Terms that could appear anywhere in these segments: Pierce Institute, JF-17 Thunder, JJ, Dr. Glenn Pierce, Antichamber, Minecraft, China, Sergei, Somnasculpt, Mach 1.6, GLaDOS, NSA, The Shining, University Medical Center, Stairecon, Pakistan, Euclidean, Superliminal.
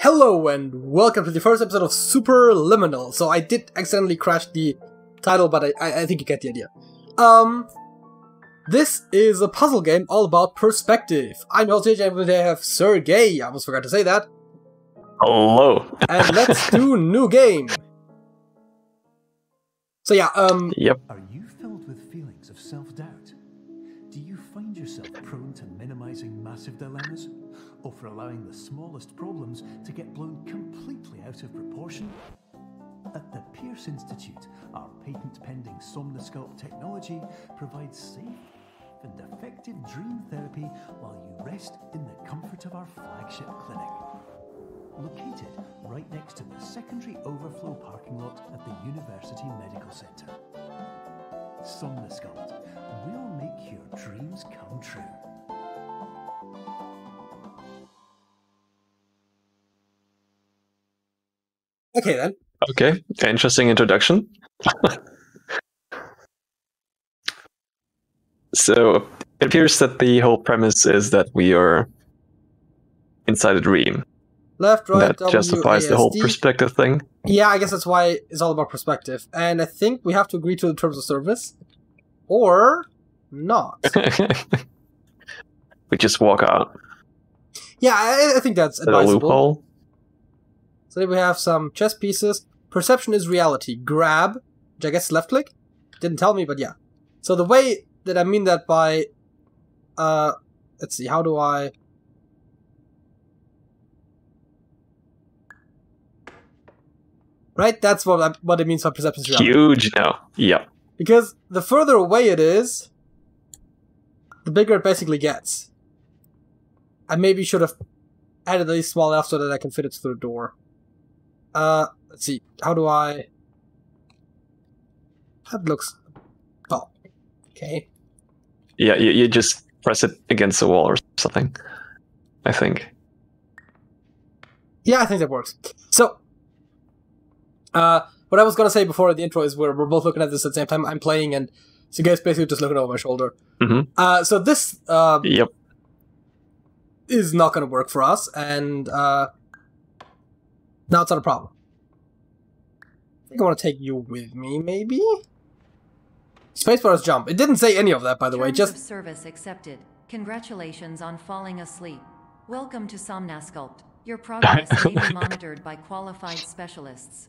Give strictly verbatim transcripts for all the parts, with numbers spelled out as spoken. Hello and welcome to the first episode of Superliminal. So I did accidentally crash the title, but I, I, I think you get the idea. Um, this is a puzzle game all about perspective. I'm your host J J, and today I have Sergei. I almost forgot to say that. Hello. And let's do new game. So yeah. Um. Yep. Are you filled with feelings of self-doubt? Do you find yourself prone to minimizing massive dilemmas? Or for allowing the smallest problems to get blown completely out of proportion? At the Pierce Institute, our patent-pending Somnasculpt technology provides safe and effective dream therapy while you rest in the comfort of our flagship clinic. Located right next to the secondary overflow parking lot at the University Medical Center. Somnasculpt will make your dreams come true. Okay then. Okay, interesting introduction. So it appears that the whole premise is that we are inside a dream. Left, right, that justifies W A S D. The whole perspective thing. Yeah, I guess that's why it's all about perspective. And I think we have to agree to the terms of service, or not. We just walk out. Yeah, I, I think that's advisable. A loophole. So we have some chess pieces. Perception is reality. Grab, which I guess left click? Didn't tell me, but yeah. So the way that I mean that by... Uh, let's see, how do I... Right? That's what I, what it means by perception is reality. Huge now. Yeah. Because the further away it is, the bigger it basically gets. I maybe should have added these small enough so that I can fit it through the door. Uh, let's see, how do I... That looks... Oh, okay. Yeah, you, you just press it against the wall or something, I think. Yeah, I think that works. So, uh, what I was gonna say before the intro is we're, we're both looking at this at the same time. I'm playing, and so you guys basically just looking over my shoulder. Mm-hmm. Uh, so this, uh... Yep. Is not gonna work for us, and, uh... now it's not a problem. I think I want to take you with me, maybe? Spacebar is jump. It didn't say any of that, by the Terms way. Just of service accepted. Congratulations on falling asleep. Welcome to Somnasculpt. Your progress may be monitored by qualified specialists.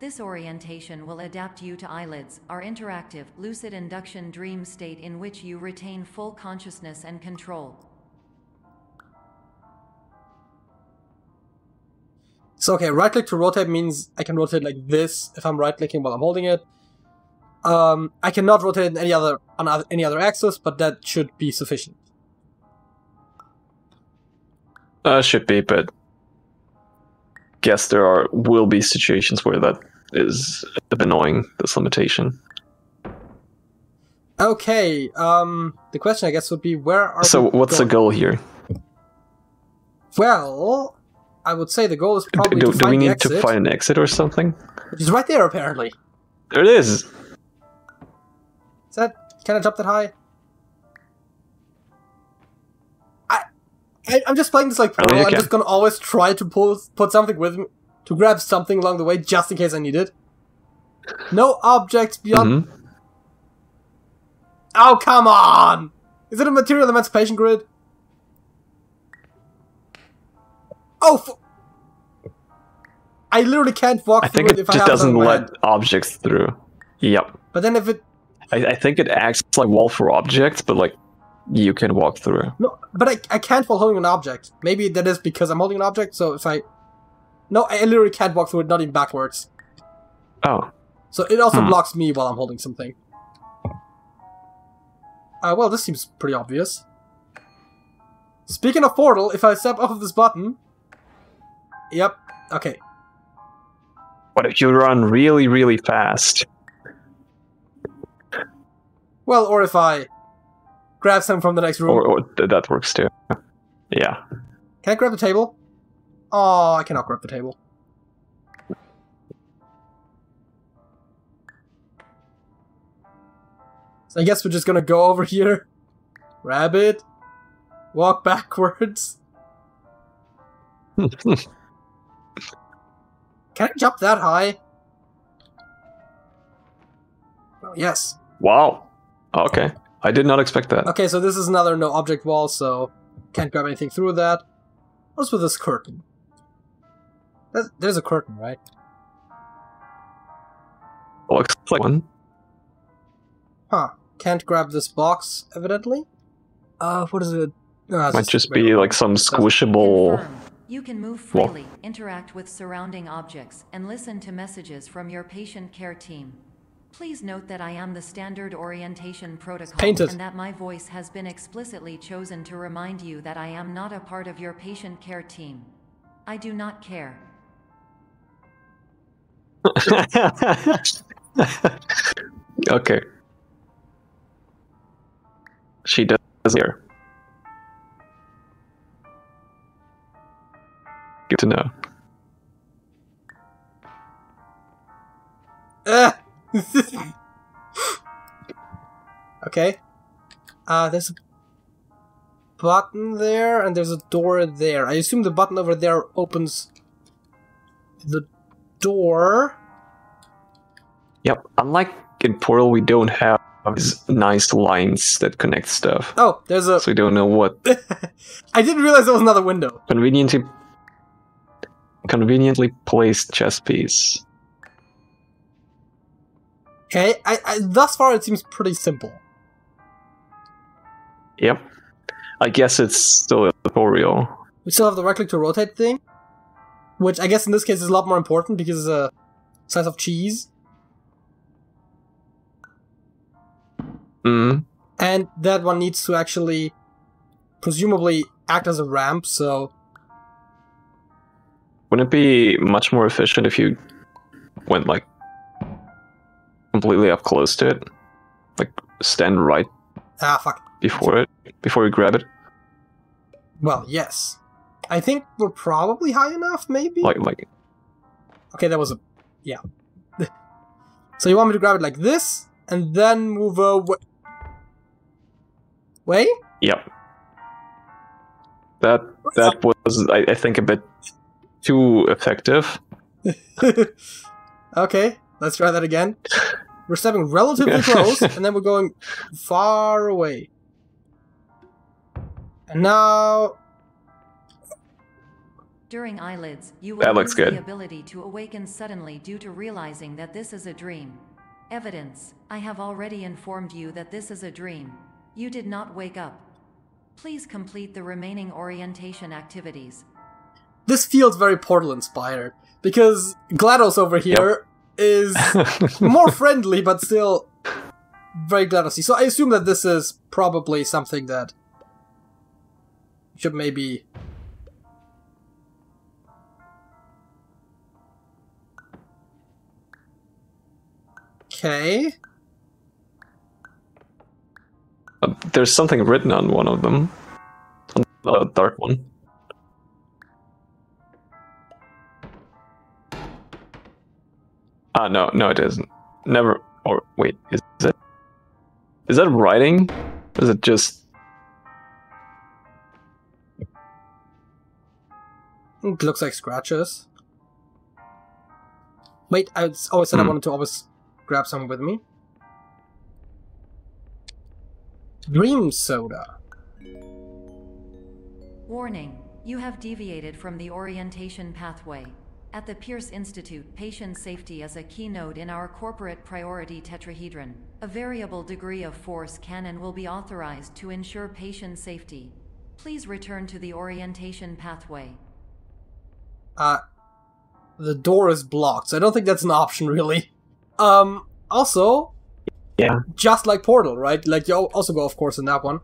This orientation will adapt you to eyelids, our interactive, lucid induction dream state in which you retain full consciousness and control. So, okay, right-click to rotate means I can rotate like this if I'm right-clicking while I'm holding it. Um, I cannot rotate it any other, on any other axis, but that should be sufficient. Uh, should be, but... guess there are will be situations where that is a bit annoying, this limitation. Okay, um, the question, I guess, would be where are So, we what's going? The goal here? Well... I would say the goal is probably do, to find do we need exit, to find an exit or something? Which is right there, apparently. There it is! Is that... Can I jump that high? I... I I'm just playing this like Portal. I'm can. just gonna always try to pull, put something with me... to grab something along the way, just in case I need it. No objects beyond... Mm-hmm. Oh, come on! Is it a material emancipation grid? Oh, f I literally can't walk I through it if I have it. I think it just doesn't let head. objects through. Yep. But then if it... I, I think it acts like wall for objects, but like, you can walk through. No, but I, I can't while holding an object. Maybe that is because I'm holding an object, so if I... No, I literally can't walk through it, not even backwards. Oh. So it also hmm. blocks me while I'm holding something. Uh, well, this seems pretty obvious. Speaking of Portal, if I step off of this button... Yep, okay. What if you run really, really fast? Well, or if I grab some from the next room. Or, or that works too. Yeah. Can I grab the table? Oh, I cannot grab the table. So I guess we're just gonna go over here, grab it, walk backwards. Can I jump that high? Oh, yes. Wow. Okay. I did not expect that. Okay, so this is another no object wall, so can't grab anything through that. What's with this curtain? There's a curtain, right? Looks like one. Huh. Can't grab this box, evidently. Uh, what is it? No, might just be like some squishable... Confirm. You can move freely, well. interact with surrounding objects, and listen to messages from your patient care team. Please note that I am the standard orientation protocol Painted. and that my voice has been explicitly chosen to remind you that I am not a part of your patient care team. I do not care. Okay. She does care. Good to know. Uh. Okay. Uh, there's a button there, and there's a door there. I assume the button over there opens the door. Yep. Unlike in Portal, we don't have these nice lines that connect stuff. Oh, there's a... So we don't know what... I didn't realize there was another window. Conveniently... Conveniently placed chess piece. Okay, I, I, thus far it seems pretty simple. Yep. I guess it's still a tutorial. We still have the right click to rotate thing, which I guess in this case is a lot more important because it's a slice of cheese. Mm. And that one needs to actually, presumably, act as a ramp, so... Wouldn't it be much more efficient if you went, like, completely up close to it? Like, stand right ah, fuck. before it, before you grab it? Well, yes. I think we're probably high enough, maybe? Like, like... Okay, that was a... yeah. So you want me to grab it like this, and then move away... Wait? Yep. That that was, I, I think, a bit too effective. Okay, let's try that again. We're stepping relatively close, and then we're going far away. And now... During eyelids, you will lose the ability to awaken suddenly due to realizing that this is a dream. Evidence, I have already informed you that this is a dream. You did not wake up. Please complete the remaining orientation activities. This feels very Portal-inspired, because GLaDOS over here yep. is more friendly, but still very GLaDOS-y. So I assume that this is probably something that should maybe... Okay. Uh, there's something written on one of them. On the dark one. Ah, no, no, it isn't. Never. Or wait, is it? Is that writing? Or is it just? It looks like scratches. Wait, I always said hmm. I wanted to always grab some with me. Dream soda. Warning: you have deviated from the orientation pathway. At the Pierce Institute, patient safety is a key node in our corporate priority tetrahedron. A variable degree of force can and will be authorized to ensure patient safety. Please return to the orientation pathway. Uh, the door is blocked, so I don't think that's an option, really. Um, also, yeah, just like Portal, right? Like, you also go off course in that one.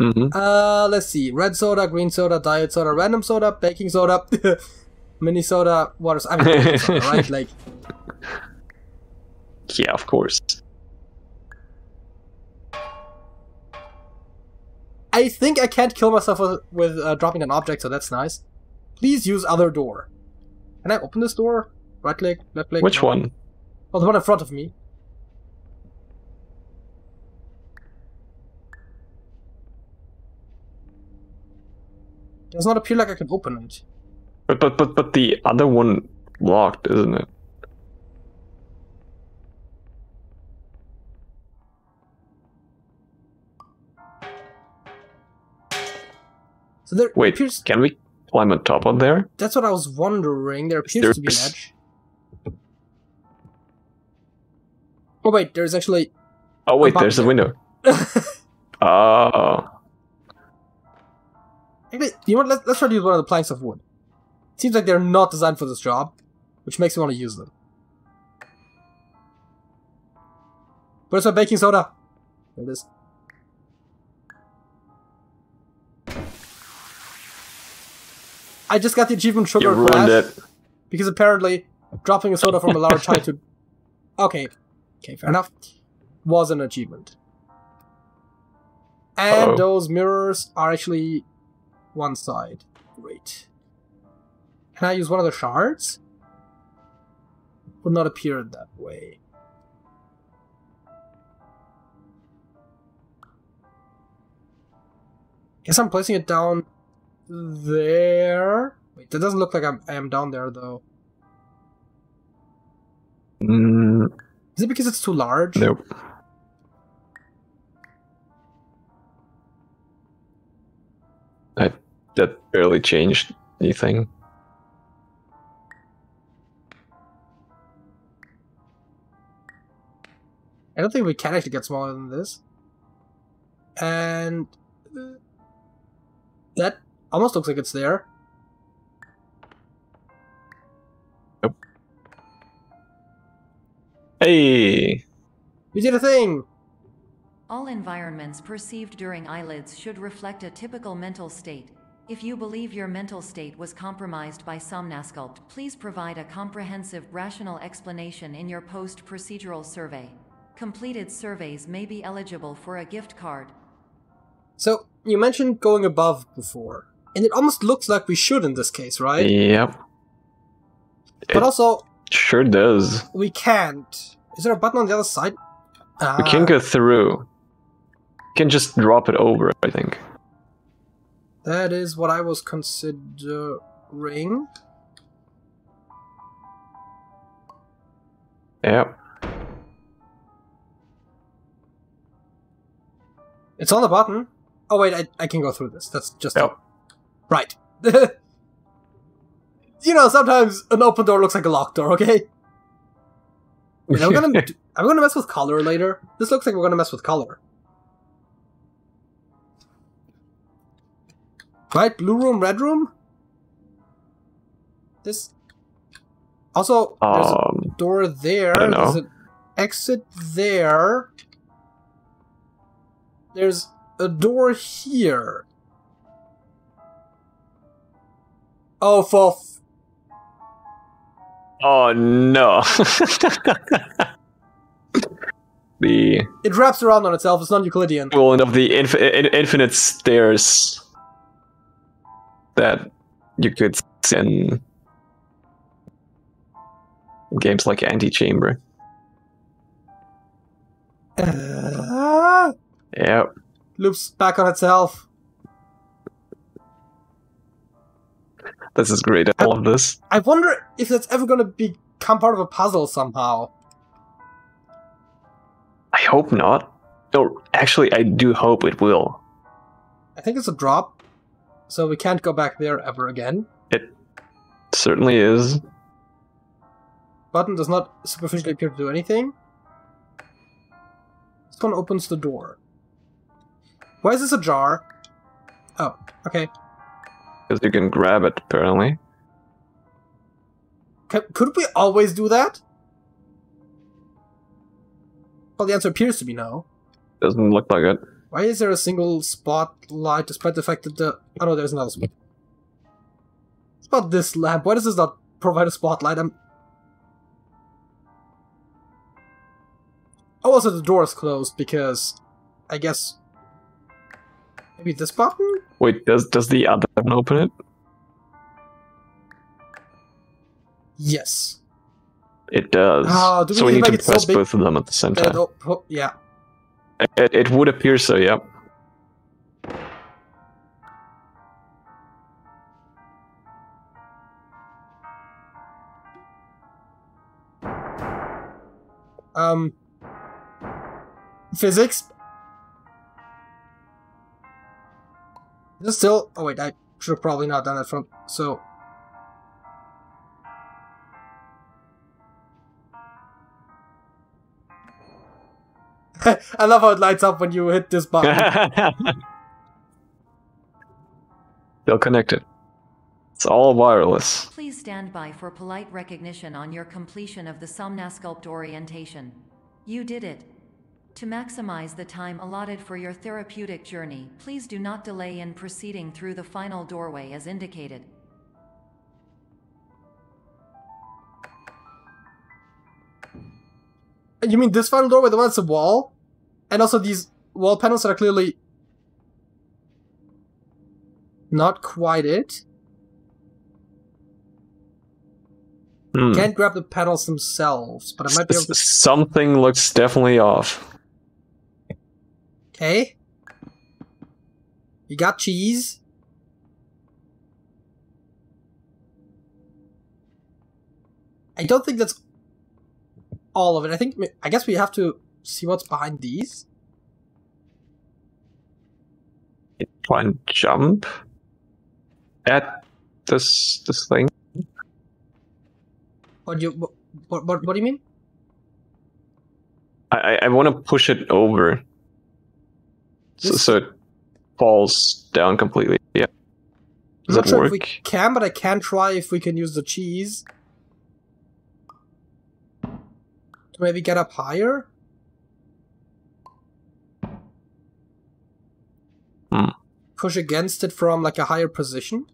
Mm-hmm. Uh, let's see. Red soda, green soda, diet soda, random soda, baking soda... Minnesota water. I mean, soda, right? Like, yeah, of course. I think I can't kill myself with, with uh, dropping an object, so that's nice. Please use other door. Can I open this door? Right click, left click. Which one? Oh, the one in front of me. Does not appear like I can open it. But but but but the other one locked, isn't it? So there Wait, appears... can we climb on top of there? That's what I was wondering. There appears there... to be an edge. Oh wait, there's actually... Oh wait, a there's a window. Oh. Actually, you know what? Let's, let's try to use one of the planks of wood. It seems like they're not designed for this job, which makes me want to use them. Where's my baking soda? There it is. I just got the achievement sugar you ruined it. Because apparently dropping a soda from a large height to... Okay. Okay, fair enough. Was an achievement. And uh-oh. Those mirrors are actually one side. Great. Can I use one of the shards? Would not appear that way. Guess I'm placing it down there. Wait, that doesn't look like I'm, I am down there though. Mm. Is it because it's too large? Nope. I, that barely changed anything. I don't think we can actually get smaller than this. And... that almost looks like it's there. Nope. Hey! We did a thing! All environments perceived during eyelids should reflect a typical mental state. If you believe your mental state was compromised by Somnasculpt, please provide a comprehensive, rational explanation in your post-procedural survey. Completed surveys may be eligible for a gift card. So, you mentioned going above before, and it almost looks like we should in this case, right? Yep. But it also... sure does. We can't. Is there a button on the other side? Uh, we can't go through. We can just drop it over, I think. That is what I was considering. Yep. It's on the button. Oh wait, I, I can go through this. That's just yep. Right. You know, sometimes an open door looks like a locked door. Okay. And I'm gonna do, I'm gonna mess with color later. This looks like we're gonna mess with color. Right, blue room, red room. This. Also, um, there's a door there. I don't know. There's an exit there. There's a door here. Oh, for f Oh, no. the It wraps around on itself. It's not Euclidean. Well, and of the inf in infinite stairs that you could see in games like Antichamber. Uh... Yep. Loops back on itself. This is great, I, all of this. I wonder if that's ever going to become part of a puzzle somehow. I hope not. No, actually, I do hope it will. I think it's a drop, so we can't go back there ever again. It certainly is. Button does not superficially appear to do anything. This one opens the door. Why is this ajar? Oh, okay. Because you can grab it, apparently. C could we always do that? Well, the answer appears to be no. Doesn't look like it. Why is there a single spotlight, despite the fact that the... Oh no, there's another spot. It's about this lamp. Why does this not provide a spotlight? I'm... Oh, also the door is closed, because... I guess... Maybe this button? Wait, does does the other button open it? Yes. It does. Oh, do we so we need to press so both of them at the same time. Yeah. It, it would appear so, yeah. Um, physics. Is it still? Oh wait, I should have probably not done that from. So. I love how it lights up when you hit this button. Still connected. It's all wireless. Please stand by for polite recognition on your completion of the Somnasculpt orientation. You did it. To maximize the time allotted for your therapeutic journey, please do not delay in proceeding through the final doorway as indicated. You mean this final doorway, the one that's a wall? And also these wall panels that are clearly not quite it. Mm. Can't grab the panels themselves, but I might be able to... Something looks definitely off. Okay. You got cheese. I don't think that's all of it. I think... I guess we have to see what's behind these. It can jump at this this thing. What do you what what, what do you mean? I I want to push it over, so, so it falls down completely. Yeah. Does I'm not that sure work? If we can, but I can try if we can use the cheese to maybe get up higher. Hmm. Push against it from like a higher position.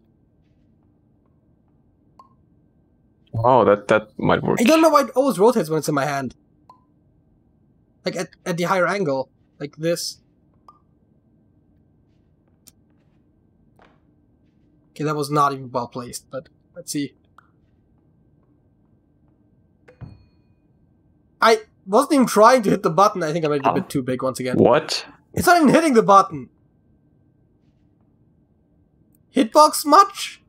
Oh, that that might work. I don't know why it always rotates when it's in my hand. Like at, at the higher angle, like this. Okay, that was not even well placed, but let's see. I wasn't even trying to hit the button. I think I made it a bit too big once again. What? It's not even hitting the button. Hitbox much?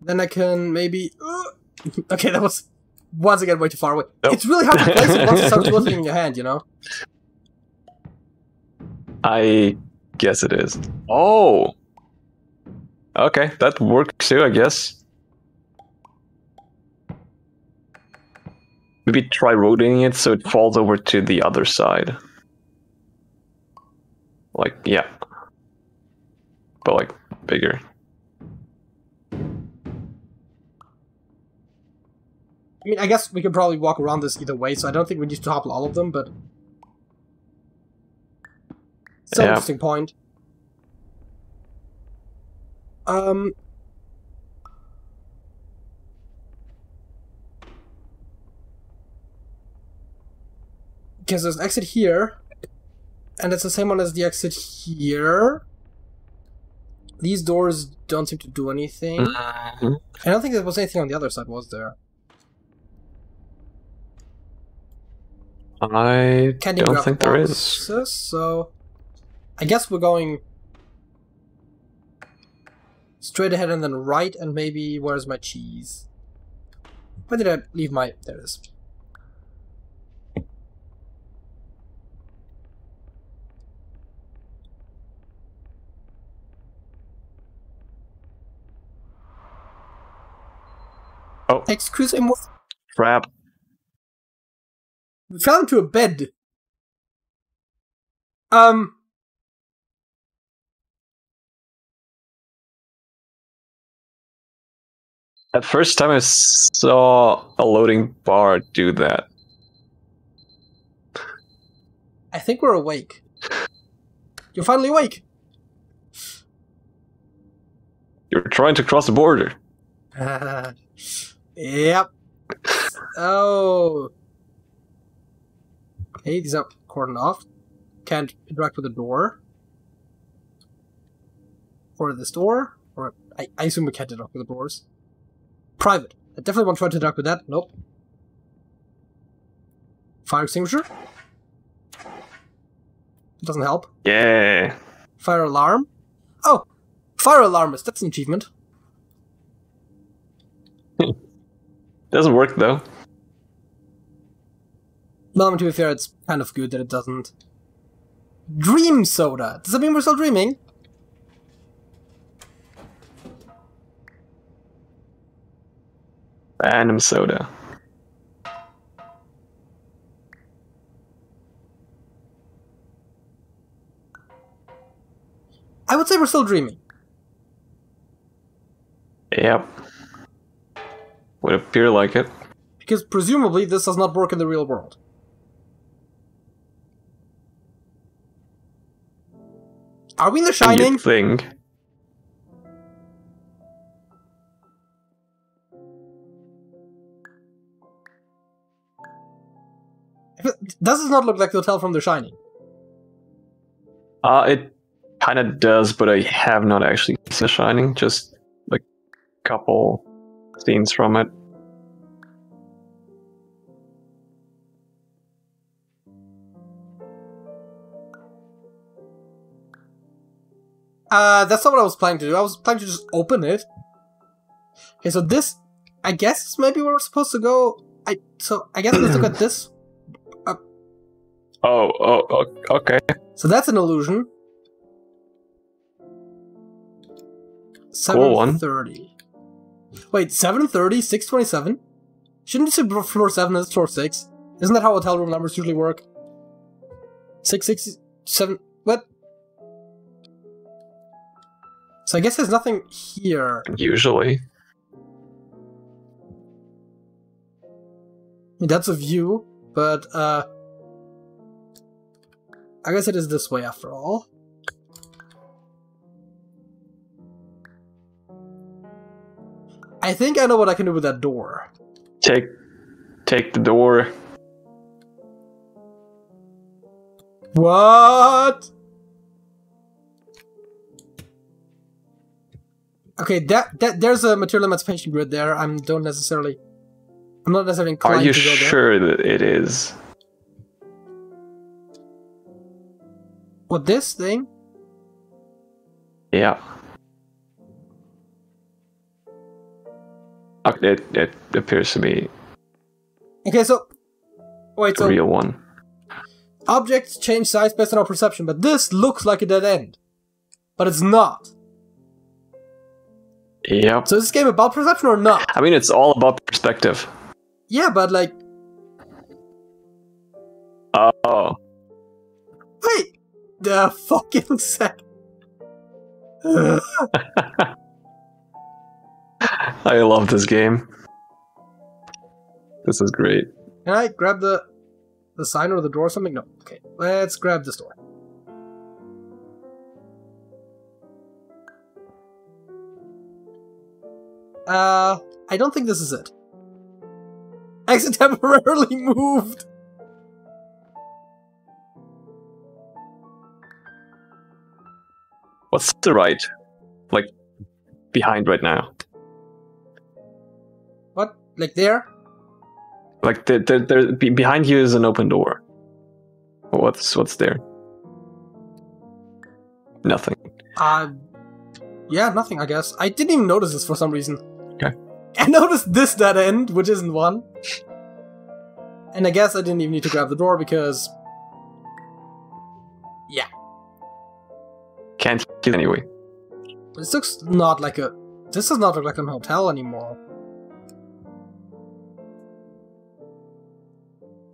Then I can maybe... Okay, that was, once again, way too far away. Nope. It's really hard to place it once it starts floating in your hand, you know? I guess it is. Oh! Okay, that works too, I guess. Maybe try rotating it so it falls over to the other side. Like, yeah. But, like, bigger. I mean, I guess we could probably walk around this either way, so I don't think we need to topple all of them, but... It's an yeah. interesting point. Um... Because there's an exit here, and it's the same one as the exit here. These doors don't seem to do anything. Mm-hmm. I don't think there was anything on the other side, was there? I Candy don't think boxes, there is. So, I guess we're going straight ahead and then right, and maybe where's my cheese? Where did I leave my? There it is. Oh, excuse me. Crap. We fell into a bed. Um. At first time I saw a loading bar do that. I think we're awake. You're finally awake. You're trying to cross the border. Uh, yep. Oh. Hey, these are cordoned off. Can't interact with the door. Or this door. Or I, I assume we can't interact with the doors. Private. I definitely want to try to interact with that. Nope. Fire extinguisher. Doesn't help. Yeah. Fire alarm? Oh, fire alarmist. That's an achievement. Doesn't work, though. Well, I mean, to be fair, it's kind of good that it doesn't. Dream soda! Does that mean we're still dreaming? Random soda. I would say we're still dreaming. Yep. Would appear like it. Because presumably this does not work in the real world. Are we in The Shining? You think. Does this not look like the hotel from The Shining? Uh, it kind of does, but I have not actually seen The Shining. Just like a couple scenes from it. Uh, that's not what I was planning to do. I was planning to just open it. Okay, so this, I guess, is maybe where we're supposed to go. I so I guess let's look at this. Uh, oh, oh, okay. So that's an illusion. Seven thirty. Wait, seven thirty, six twenty-seven. Shouldn't you say floor seven is floor six? Isn't that how hotel room numbers usually work? Six, six, seven. What? So I guess there's nothing here. Usually. That's a view, but uh, I guess it is this way after all. I think I know what I can do with that door. Take, take the door. What? Okay, that that there's a material emancipation grid there. I'm don't necessarily, I'm not necessarily inclined to go there. Are you sure that it is? What, this thing? Yeah. Okay, it it appears to be. Okay, so wait, so real one. Objects change size based on our perception, but this looks like a dead end, but it's not. Yep. So is this game about perception or not? I mean, it's all about perspective. Yeah, but like... Oh. Wait! The fucking sec... I love this game. This is great. Can I grab the... the sign or the door or something? No. Okay, let's grab this door. Uh, I don't think this is it. Exit temporarily moved! What's to the right? Like, behind right now. What? Like there? Like, there, there, there, behind you is an open door. What's, what's there? Nothing. Uh, yeah, nothing, I guess. I didn't even notice this for some reason. Okay. I noticed this dead end, which isn't one. And I guess I didn't even need to grab the door because... yeah. Can't kill anyway. This looks not like a... this does not look like a hotel anymore.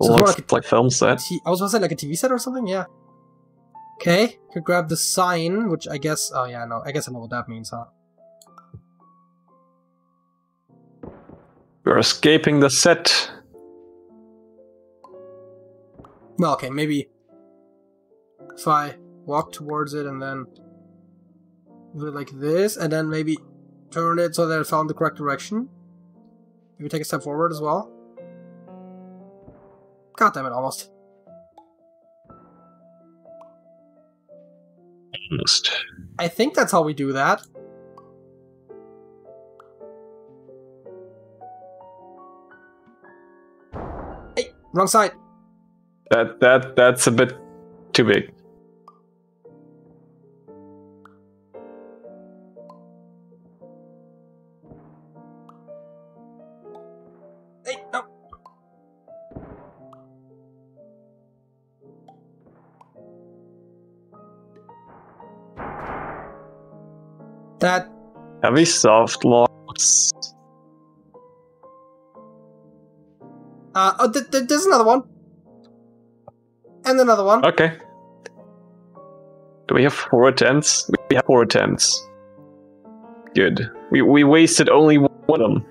So looks like, a like film set. I was about to say like a T V set or something, yeah. Okay, could grab the sign, which I guess... oh yeah, no, I guess I know what that means, huh? We're escaping the set. Well, okay, maybe if I walk towards it and then do it like this, and then maybe turn it so that I found the correct direction. Maybe take a step forward as well. God damn it, almost. Almost. I think that's how we do that. Wrong side. That that that's a bit too big. that. Have we solved locks? Uh, oh, th- th- there's another one. And another one. Okay. Do we have four attempts? We have four attempts. Good. We we wasted only one of them.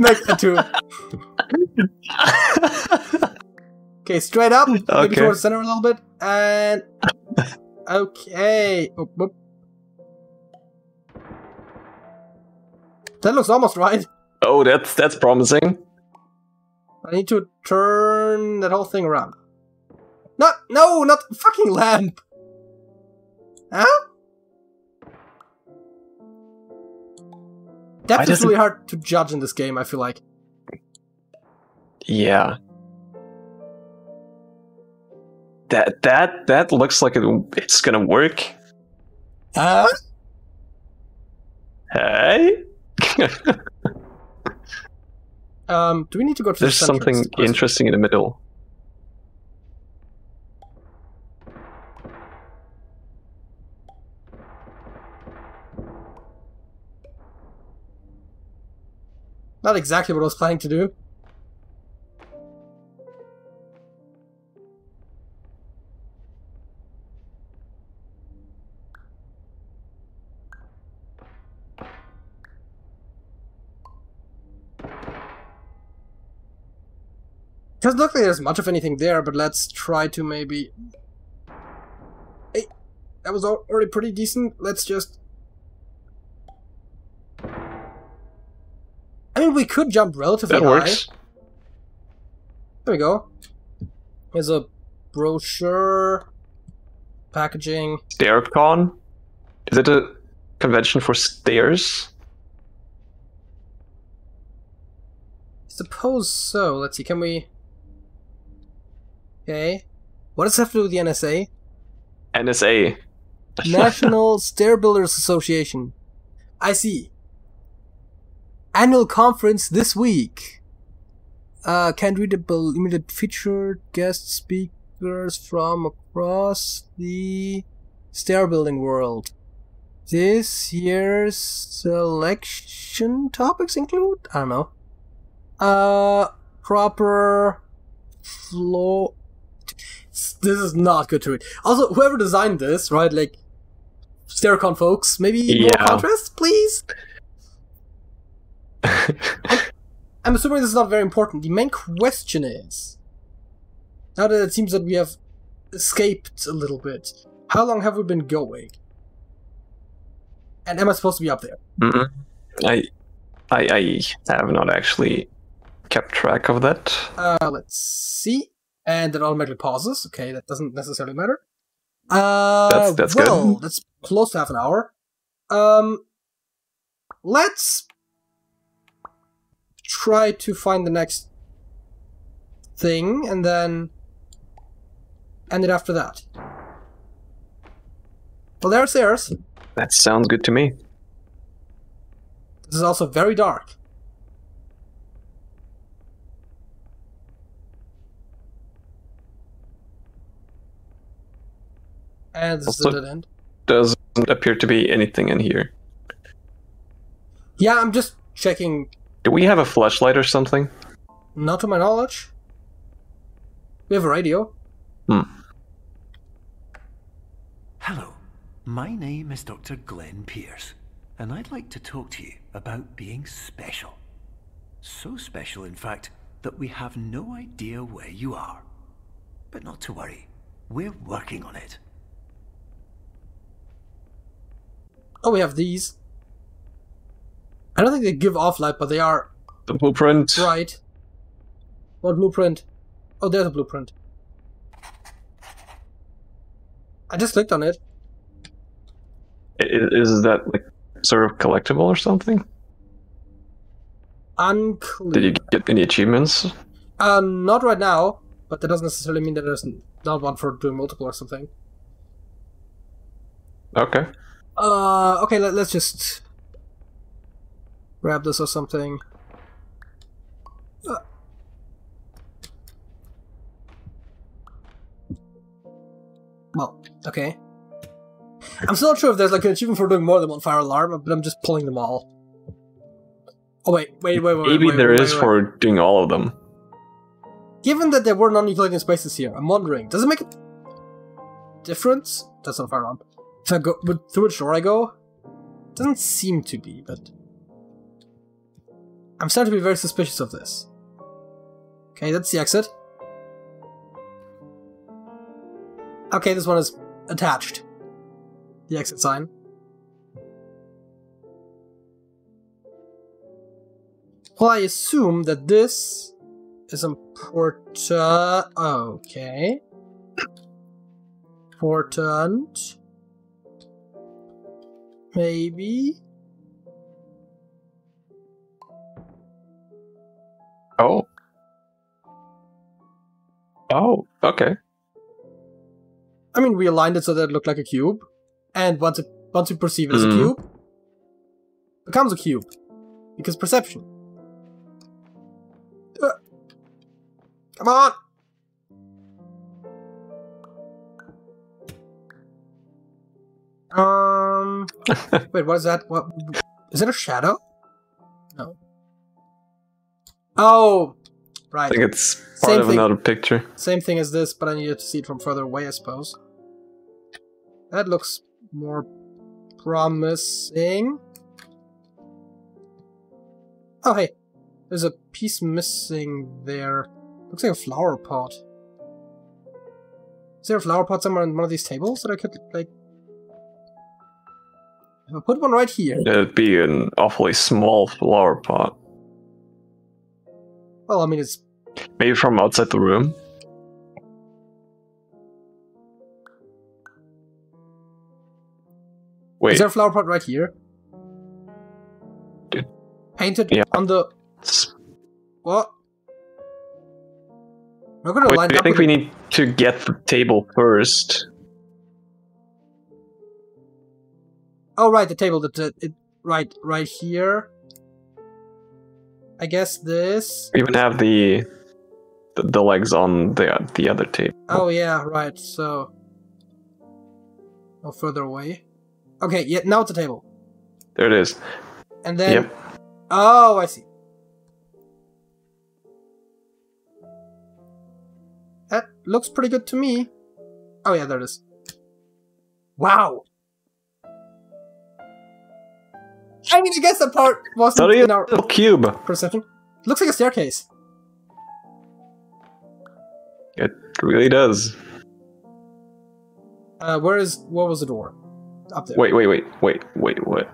Next to two. Okay, straight up. Maybe okay. towards the center a little bit. And... Okay. Oh, whoop. That looks almost right. Oh, that's that's promising. I need to turn that whole thing around. No, no, not fucking lamp. Huh? Depth is really hard to judge in this game, I feel like. Yeah. That that that looks like it, it's gonna work. Uh. Hey. um. Do we need to go to? There's the something interesting in the middle. Not exactly what I was planning to do. Doesn't look like there's much of anything there, but let's try to maybe... Hey, that was already pretty decent. Let's just... I mean, we could jump relatively that works. High. There we go. Here's a brochure. Packaging. Stairecon? Is it a convention for stairs? I suppose so. Let's see, can we... Okay. What does it have to do with the N S A? N S A. National Stair Builders Association. I see. Annual conference this week. Uh, can't read the limited featured guest speakers from across the stair building world. This year's selection topics include, I don't know, uh, proper floor. This is not good to read. Also, whoever designed this, right? Like, Stairecon folks, maybe yeah. more contrast, please. I'm assuming this is not very important. The main question is, now that it seems that we have escaped a little bit, how long have we been going? And am I supposed to be up there? Mm-mm. I, I, I have not actually kept track of that. Uh, let's see. And it automatically pauses. Okay, that doesn't necessarily matter. Uh, that's that's well, good. That's close to half an hour. Um, let's... try to find the next thing, and then end it after that. Well, there's stairs. That sounds good to me. This is also very dark. And this also is the dead end. Doesn't appear to be anything in here. Yeah, I'm just checking... Do we have a flashlight or something? Not to my knowledge. We have a radio. Hmm. Hello, my name is Doctor Glenn Pierce, and I'd like to talk to you about being special. So special, in fact, that we have no idea where you are. But not to worry, we're working on it. Oh, we have these. I don't think they give off light, but they are... The blueprint. Right. What blueprint? Oh, there's a blueprint. I just clicked on it. Is that like sort of collectible or something? Unclear. Did you get any achievements? Um, not right now, but that doesn't necessarily mean that there's not one for doing multiple or something. Okay. Uh, okay, let, let's just... grab this or something. Uh, Okay. I'm still not sure if there's like an achievement for doing more than one fire alarm, but I'm just pulling them all. Oh wait, wait, wait, wait. Maybe wait, wait, there wait, is wait, wait. for doing all of them. Given that there were non-Euclidean spaces here, I'm wondering, does it make a difference? That's not fire alarm. If I go through which door I go? Doesn't seem to be, but I'm starting to be very suspicious of this. Okay, that's the exit. Okay, this one is attached. The exit sign. Well, I assume that this is a porta... Okay. Important. Maybe. Oh. Oh, okay. I mean, we aligned it so that it looked like a cube. And once it, once you perceive it as mm. a cube, it becomes a cube. Because perception. Uh, come on! Um... wait, what is that? What, is it a shadow? No. Oh! Right. I think it's part Same of thing. another picture. Same thing as this, but I needed to see it from further away, I suppose. That looks more promising. Oh, hey. There's a piece missing there. Looks like a flower pot. Is there a flower pot somewhere on one of these tables that I could, like... If I put one right here... That'd be an awfully small flower pot. Well, I mean, it's... Maybe from outside the room? Wait. Is there a flower pot right here? Dude. Painted yeah. on the... What? We're gonna Wait, line I think we need to get the table first. Oh, right, the table. That it, it, right, right here. I guess this. We even have the, the the legs on the the other table. Oh yeah, right. So no further away. Okay, yeah. Now it's a table. There it is. And then. Yep. Oh, I see. That looks pretty good to me. Oh yeah, there it is. Wow. I mean, I guess that part wasn't in our cube perception. It looks like a staircase. It really does. Uh, where is what was the door? Up there. Wait, wait, wait, wait, wait, what?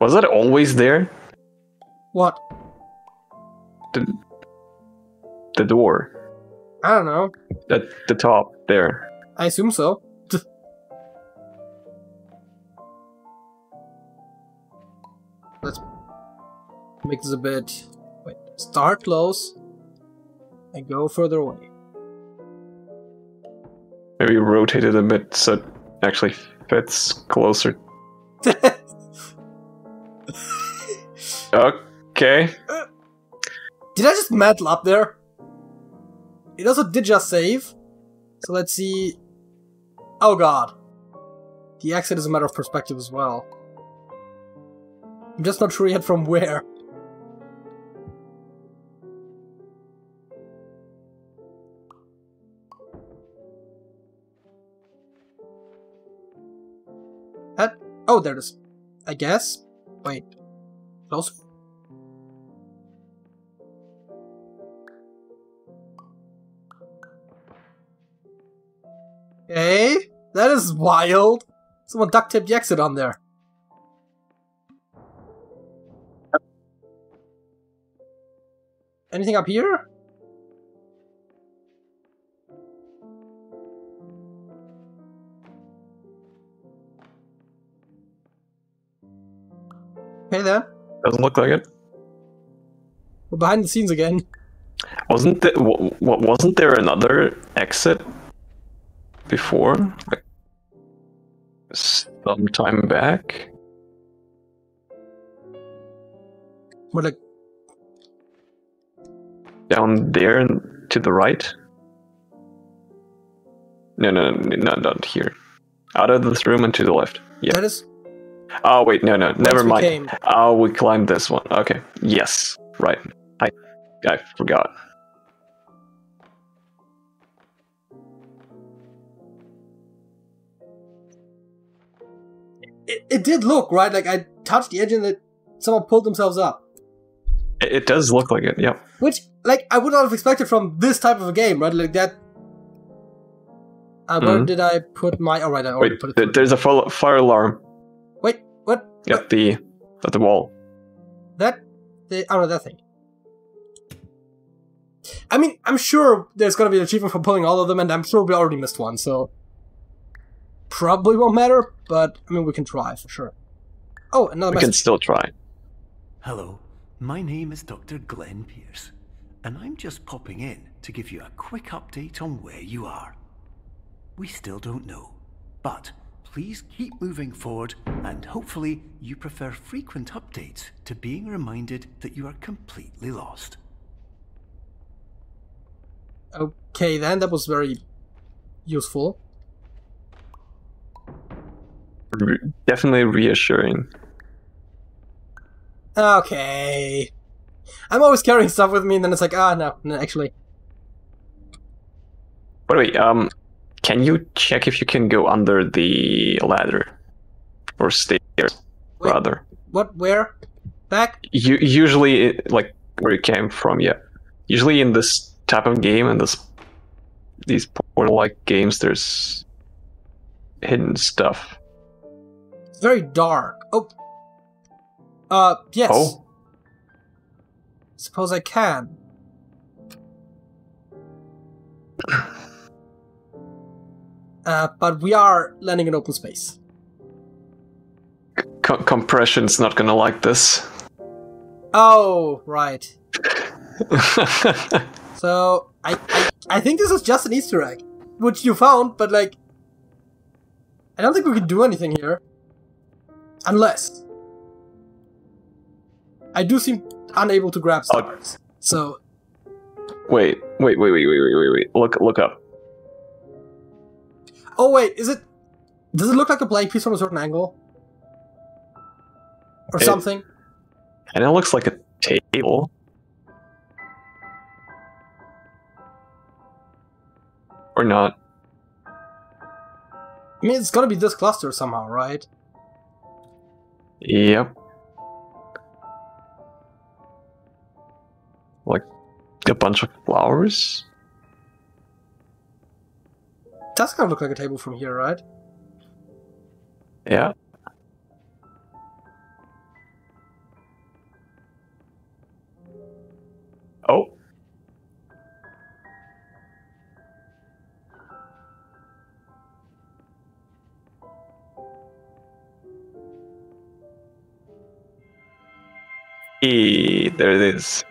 Was that always there? What? The the door. I don't know. At the top there. I assume so. Let's make this a bit... Wait, start close and go further away. Maybe rotate it a bit so it actually fits closer. Okay. Uh, did I just meddle up there? It also did just save. So let's see... Oh god. The exit is a matter of perspective as well. I'm just not sure yet from where. That... Oh, there it is. I guess? Wait. Closer? Okay. That is wild. Someone duct taped the exit on there. Anything up here? Hey there. Doesn't look like it. We're behind the scenes again. Wasn't there, w w wasn't there another exit before? Like some time back? What, like down there and to the right? No, no, no, not, not here. Out of this room and to the left. Yeah. That is... Oh, wait, no, no, never mind. Came... Oh, we climbed this one. Okay, yes, right. I, I forgot. It, it did look, right? Like, I touched the edge and it, someone pulled themselves up. It, it does look like it, yeah. Which, like, I would not have expected from this type of a game, right? Like, that... Uh, where mm-hmm. did I put my... Oh, right, I already Wait, put it... Th there's a fire alarm. Wait, what? At what? the... At the wall. That... The, oh, no, that thing. I mean, I'm sure there's gonna be an achievement for pulling all of them, and I'm sure we already missed one, so... Probably won't matter, but, I mean, we can try, for sure. Oh, another message. We can still try. Hello, my name is Doctor Glenn Pierce, and I'm just popping in to give you a quick update on where you are. We still don't know, but please keep moving forward, and hopefully you prefer frequent updates to being reminded that you are completely lost. Okay then, that was very useful. Definitely reassuring. Okay. I'm always carrying stuff with me and then it's like, ah, no, no, actually. By the way, um, can you check if you can go under the ladder? Or stairs, Wait, rather. What? Where? Back? You, usually, like, where you came from, yeah. Usually in this type of game and this, these portal-like games, there's hidden stuff. Very dark. Oh. Uh, yes. Oh. Suppose I can. Uh, but we are landing in open space. C compression's not gonna like this. Oh, right. So, I, I, I think this is just an Easter egg, which you found, but like, I don't think we can do anything here. Unless I do seem unable to grab stars, oh. so wait, wait, wait, wait, wait, wait, wait, wait. Look, look up. Oh wait, is it? Does it look like a blank piece from a certain angle, or it, something? And it looks like a table. Or not. I mean, it's gotta be this cluster somehow, right? Yep. Like a bunch of flowers? Does kind of look like a table from here, right? Yeah. Oh. Hey, there it is.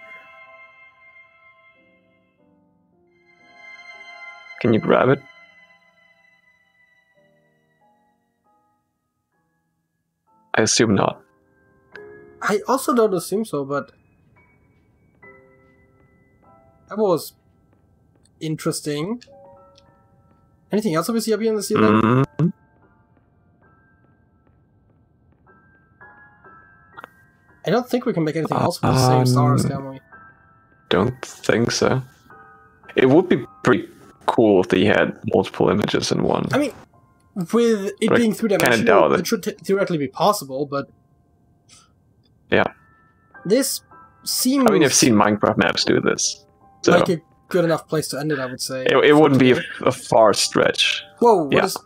Can you grab it? I assume not. I also don't assume so, but... That was... interesting. Anything else we see up here in the ceiling? Mm-hmm. I don't think we can make anything else with the same um, stars, can we? Don't think so. It would be pretty cool if they had multiple images in one. I mean, with it but being three-dimensional, it, it should theoretically be possible, but... Yeah. This seems... I mean, I've seen Minecraft maps do this. So. Like a good enough place to end it, I would say. It, it wouldn't be a, a far stretch. Whoa, what yeah. is...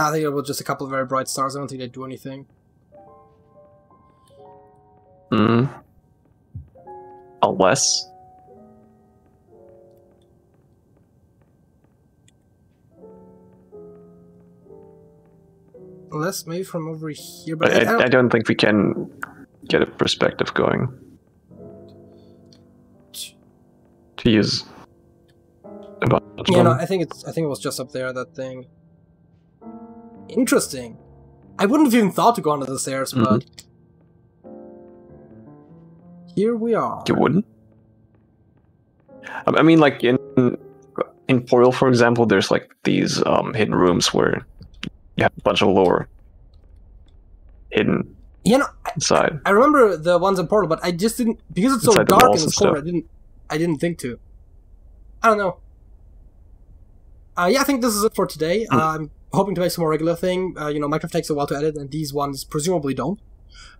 I think it was just a couple of very bright stars. I don't think they do anything. Hmm. Unless. Unless maybe from over here, but I, I, don't... I don't think we can get a perspective going. To use. About. Yeah, no, I think it's. I think it was just up there. That thing. Interesting. I wouldn't have even thought to go under the stairs, mm-hmm. but... Here we are. You wouldn't? I mean, like, in in Portal, for example, there's like these um, hidden rooms where you have a bunch of lore hidden. You know, inside. I, I remember the ones in Portal, but I just didn't, because it's so inside dark and it's cold. I didn't, I didn't think to. I don't know. Uh, yeah, I think this is it for today. Mm. Uh, I'm hoping to make some more regular thing. Uh, you know, Minecraft takes a while to edit, and these ones presumably don't,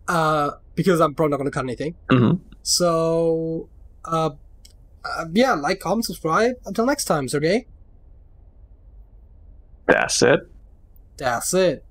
uh, because I'm probably not going to cut anything. Mm-hmm. So, uh, uh, yeah, like, comment, subscribe. Until next time, Sergei. That's it. That's it.